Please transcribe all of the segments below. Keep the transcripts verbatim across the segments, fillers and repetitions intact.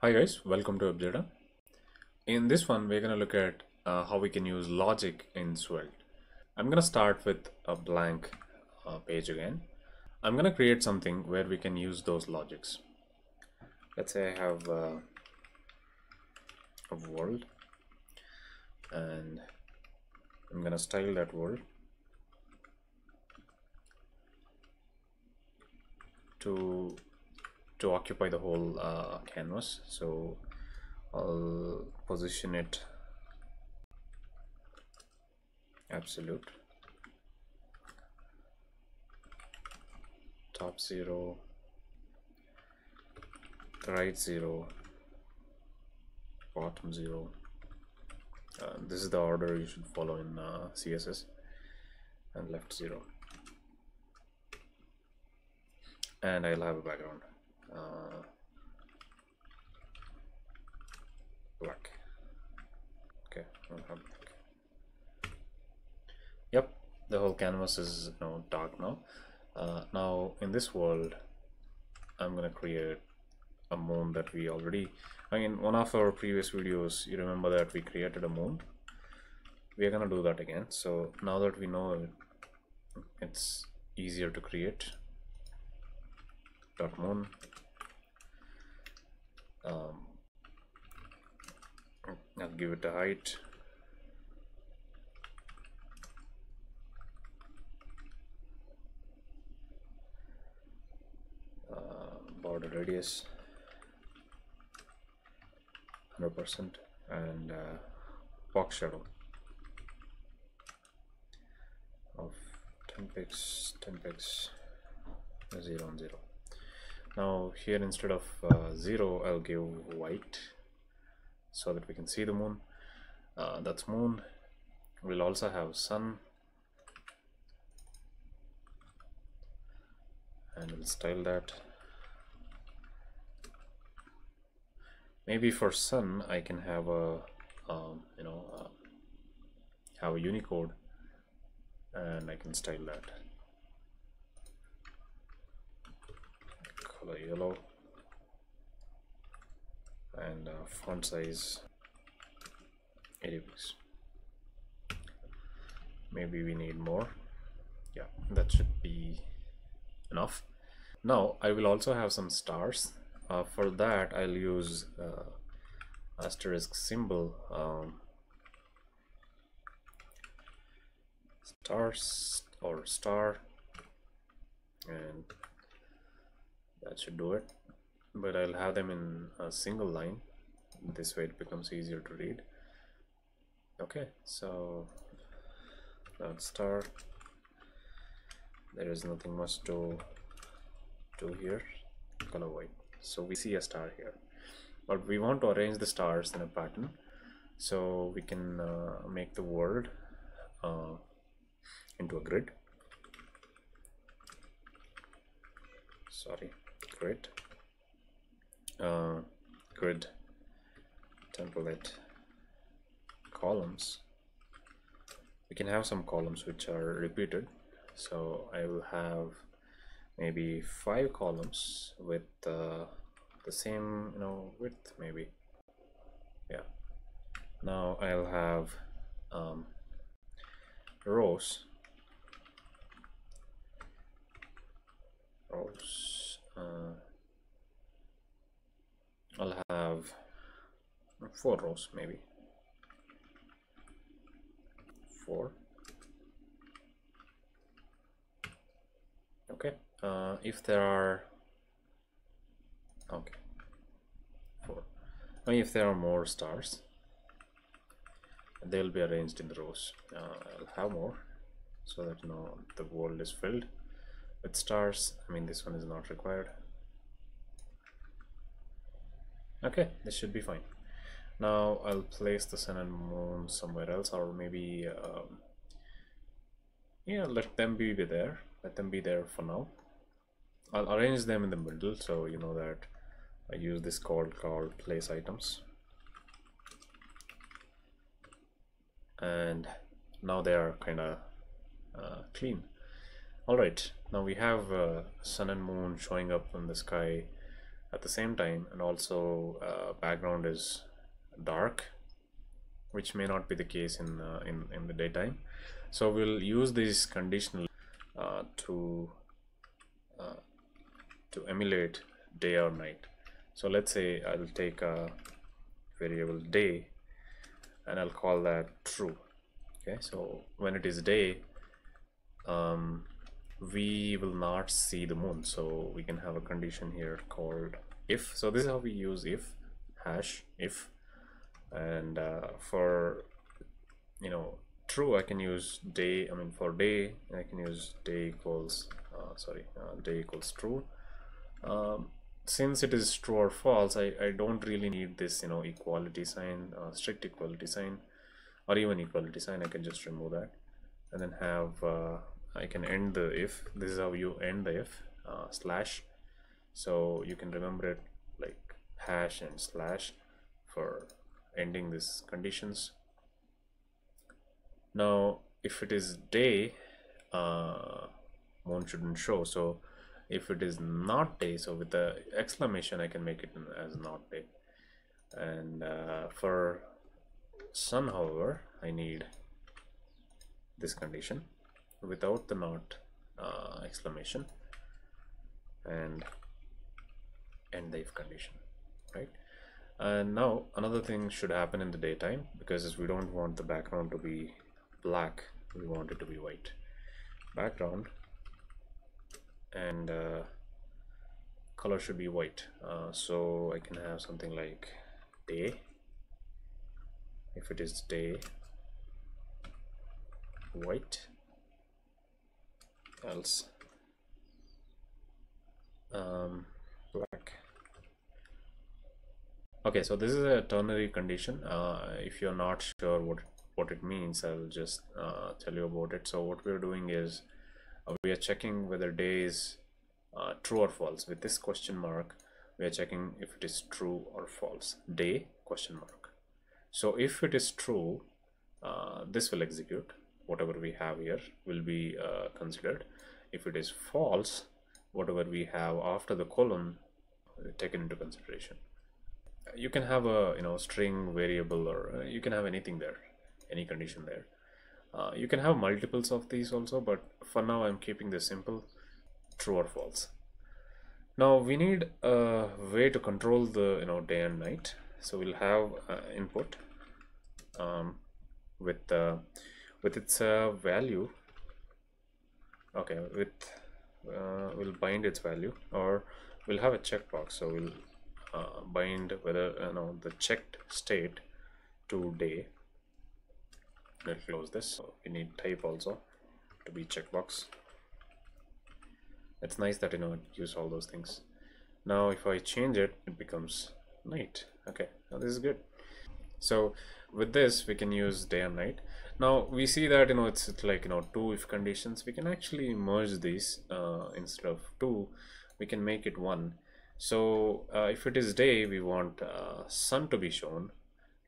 Hi guys, welcome to WebJeda. In this one, we're going to look at uh, how we can use logic in Svelte. I'm going to start with a blank uh, page again. I'm going to create something where we can use those logics. Let's say I have uh, a world, and I'm going to style that world to to occupy the whole uh, canvas. So I'll position it absolute, top zero, right zero, bottom zero. Uh, this is the order you should follow in uh, C S S, and left zero. And I'll have a background. Uh, black. Okay, I'll have black. Yep, the whole canvas is you know, dark now. Uh, now in this world, I'm gonna create a moon that we already. I mean, one of our previous videos, you remember that we created a moon. We are gonna do that again. So now that we know it, it's easier to create. Dot moon. Um, I'll give it a height. Uh, border radius one hundred percent and uh, box shadow of ten pixels, zero and zero. Now here, instead of uh, zero, I'll give white so that we can see the moon. Uh, that's moon. We'll also have sun, and we'll style that. Maybe for sun, I can have a um, you know uh, have a Unicode, and I can style that. Color yellow, and uh, font size eighty pixels. Maybe we need more. Yeah, that should be enough. Now I will also have some stars. Uh, for that, I'll use uh, asterisk symbol, um, stars or star, and that should do it, but I'll have them in a single line. This way it becomes easier to read. Okay, so dot star. There is nothing much to do here. Color white. So we see a star here, but we want to arrange the stars in a pattern. So we can uh, make the world uh, into a grid. Sorry. Grid, uh, grid, template, columns. We can have some columns which are repeated. So I will have maybe five columns with uh, the same, you know, width maybe. Yeah. Now I'll have um, rows, rows. Uh, I'll have four rows, maybe four. Okay. Uh, if there are okay four. I mean, if there are more stars, they'll be arranged in the rows. Uh, I'll have more so that you know the world is filled with stars. I mean, this one is not required. Okay, this should be fine. Now I'll place the sun and moon somewhere else, or maybe um, yeah, let them be there. Let them be there for now. I'll arrange them in the middle, so you know that I use this code called place items, and now they are kind of uh, clean. Alright, now we have uh, sun and moon showing up in the sky at the same time, and also uh, background is dark, which may not be the case in uh, in, in the daytime. So we'll use this conditional uh, to uh, to emulate day or night. So let's say I'll take a variable day and I'll call that true. Okay, so when it is day, um, we will not see the moon. So we can have a condition here called if. So this is how we use if, hash if. And uh, for, you know, true, I can use day. I mean, for day, I can use day equals uh, sorry, uh, day equals true. Um, since it is true or false, I, I don't really need this, you know, equality sign, uh, strict equality sign, or even equality sign. I can just remove that, and then have uh, I can end the if. This is how you end the if, uh, slash. So you can remember it like hash and slash for ending these conditions. Now if it is day, uh, moon shouldn't show. So if it is not day, so with the exclamation I can make it as not day. And uh, for sun, however, I need this condition without the not uh, exclamation and end the if condition, right? And now another thing should happen in the daytime, because we don't want the background to be black, we want it to be white background, and uh, color should be white. Uh, so I can have something like day. If it is day, white, else um, black. Okay, so this is a ternary condition. Uh, if you're not sure what what it means, I'll just uh, tell you about it. So what we're doing is uh, we are checking whether day is uh, true or false. With this question mark, we are checking if it is true or false. Day question mark. So if it is true, uh, this will execute. Whatever we have here will be uh, considered. If it is false, whatever we have after the colon will be taken into consideration. You can have a, you know, string variable, or you can have anything there, any condition there. Uh, you can have multiples of these also, but for now I'm keeping this simple, true or false. Now we need a way to control the, you know, day and night. So we'll have uh, input um, with uh, with its uh, value. Okay, with uh, we'll bind its value, or we'll have a checkbox. So we'll Uh, bind whether, you know, the checked state to day. Let's close this. So we need type also to be checkbox. It's nice that, you know, it gives all those things. Now if I change it, it becomes night. Okay, now this is good. So with this we can use day and night. Now we see that, you know, it's, it's like, you know, two if conditions. We can actually merge these. Uh, instead of two, we can make it one. So uh, if it is day, we want uh, sun to be shown,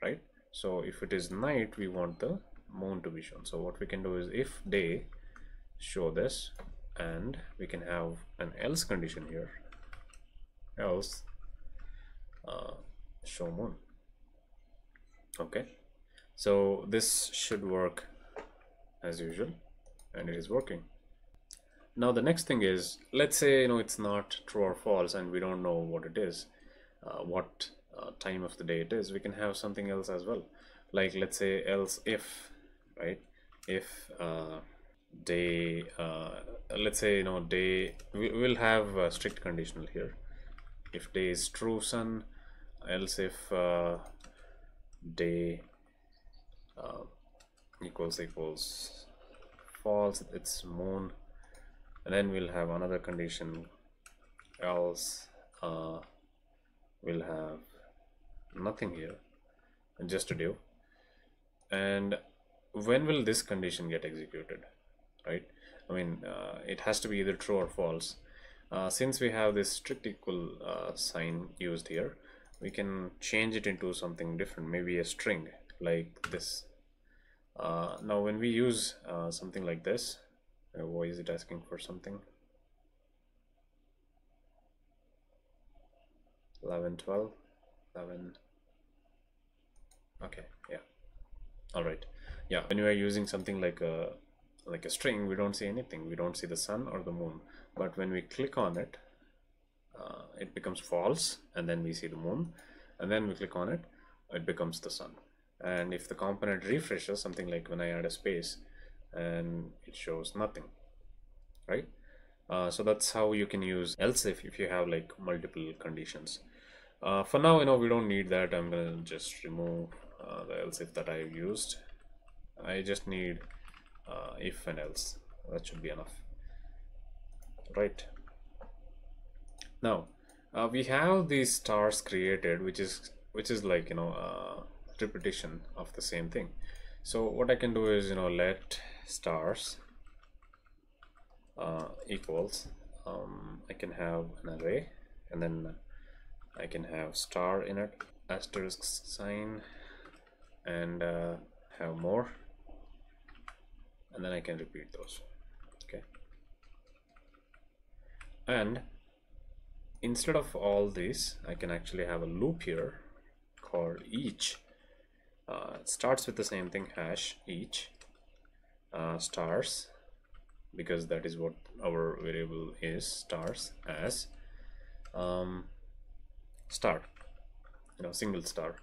right? So if it is night, we want the moon to be shown. So what we can do is if day, show this, and we can have an else condition here, else uh, show moon. Okay, so this should work as usual, and it is working. Now the next thing is, let's say, you know, it's not true or false and we don't know what it is, uh, what uh, time of the day it is. We can have something else as well, like let's say else if, right? If uh, day, uh, let's say, you know, day, we will have a strict conditional here. If day is true, sun, else if uh, day uh, equals equals false, it's moon. And then we'll have another condition, else uh, we'll have nothing here, and just a div. And when will this condition get executed, right? I mean, uh, it has to be either true or false. Uh, since we have this strict equal uh, sign used here, we can change it into something different, maybe a string like this. Uh, now when we use uh, something like this, Uh, why is it asking for something? eleven, twelve, eleven. Okay, yeah, all right. Yeah, when you are using something like a like a string, we don't see anything. We don't see the sun or the moon. But when we click on it, uh, it becomes false, and then we see the moon, and then we click on it, it becomes the sun. And if the component refreshes, something like when I add a space, and it shows nothing, right? Uh, so that's how you can use else if, if you have like multiple conditions. Uh, for now, you know, we don't need that. I'm gonna just remove uh, the else if that I've used. I just need uh, if and else. That should be enough, right? Now uh, we have these stars created, which is which is like, you know, uh, repetition of the same thing. So what I can do is, you know, let stars uh, equals um, I can have an array, and then I can have star in it, asterisk sign, and uh, have more, and then I can repeat those. Okay, and instead of all these, I can actually have a loop here called each. Uh, it starts with the same thing, hash each uh, stars, because that is what our variable is, stars as um, star, you know, single star.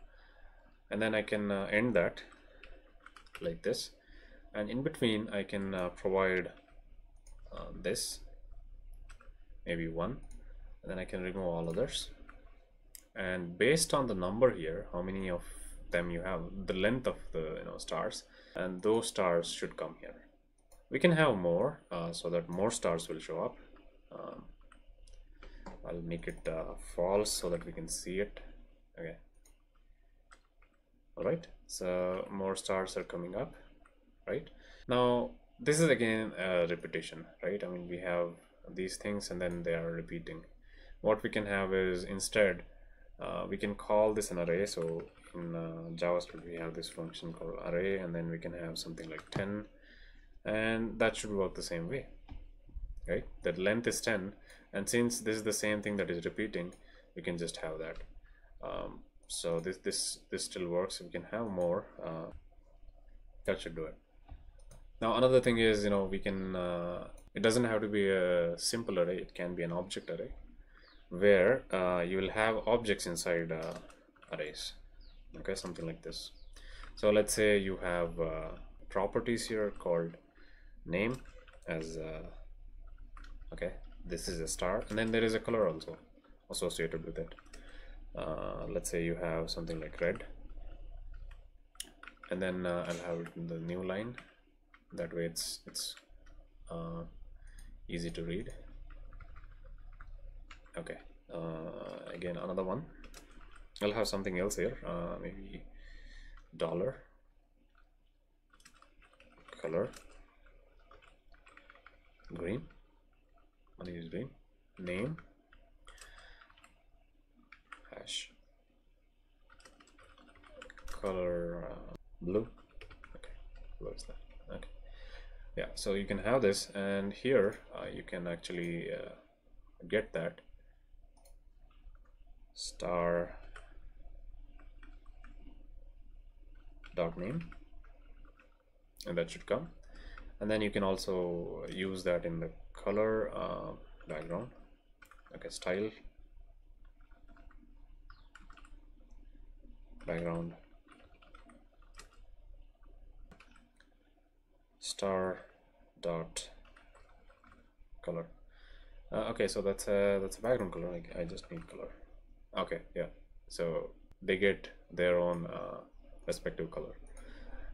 And then I can uh, end that like this, and in between I can uh, provide uh, this maybe one, and then I can remove all others. And based on the number here, how many of them you have, the length of the, you know, stars, and those stars should come here. We can have more uh, so that more stars will show up. um, I'll make it uh, false so that we can see it. Okay, all right, so more stars are coming up. Right now, this is again a repetition, right? I mean, we have these things and then they are repeating. What we can have is, instead, uh, we can call this an array. So in uh, JavaScript, we have this function called array, and then we can have something like ten, and that should work the same way, right? That length is ten, and since this is the same thing that is repeating, we can just have that. Um, so this this this still works. We can have more. Uh, that should do it. Now another thing is, you know, we can uh, it doesn't have to be a simple array. It can be an object array, where uh, you will have objects inside uh, arrays. Okay, something like this. So let's say you have uh, properties here called name as uh, okay, this is a star, and then there is a color also associated with it. Uh, let's say you have something like red, and then uh, I'll have it in the new line. That way it's it's uh, easy to read. Okay, uh, again another one. I'll have something else here, uh, maybe dollar color green. I'll use green. Name hash color uh, blue. Okay, blue is that. Okay, yeah. So you can have this, and here uh, you can actually uh, get that star dot name, and that should come. And then you can also use that in the color uh, background. Okay, style background star dot color. Uh, okay, so that's a that's a background color. Like, I just need color. Okay, yeah, so they get their own uh, respective color.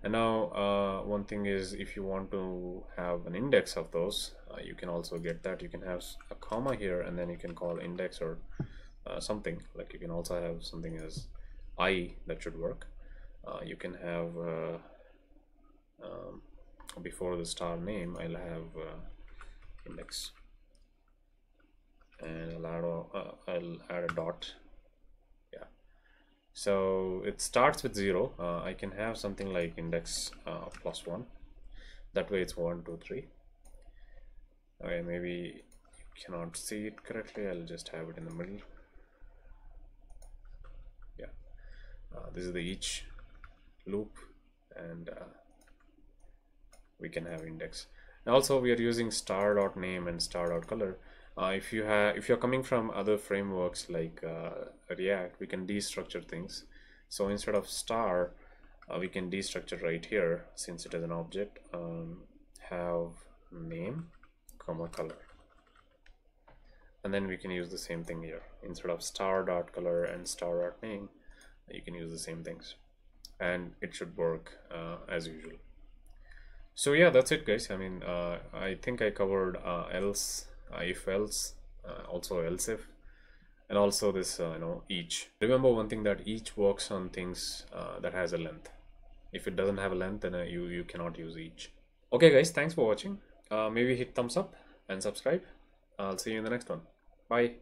And now uh, one thing is, if you want to have an index of those, uh, you can also get that. You can have a comma here, and then you can call index or uh, something. Like, you can also have something as I. That should work. Uh, you can have uh, um, before the star name, I'll have uh, index, and I'll add a, uh, I'll add a dot. So it starts with zero. Uh, I can have something like index uh, plus one. That way it's one, two, three. Okay, maybe you cannot see it correctly. I'll just have it in the middle. Uh, this is the each loop, and uh, we can have index. And also we are using star.name and star.color. Uh, if you have if you're coming from other frameworks like uh, React, we can destructure things. So instead of star, uh, we can destructure right here, since it is an object. Um, have name comma color, and then we can use the same thing here. Instead of star.color and star.name, you can use the same things, and it should work uh, as usual. So yeah, that's it, guys. I mean, uh, I think I covered uh, else, uh, if else, uh, also else if, and also this uh, you know, each. Remember one thing, that each works on things uh, that has a length. If it doesn't have a length, then uh, you you cannot use each. Okay, guys, thanks for watching. Uh, maybe hit thumbs up and subscribe. I'll see you in the next one. Bye.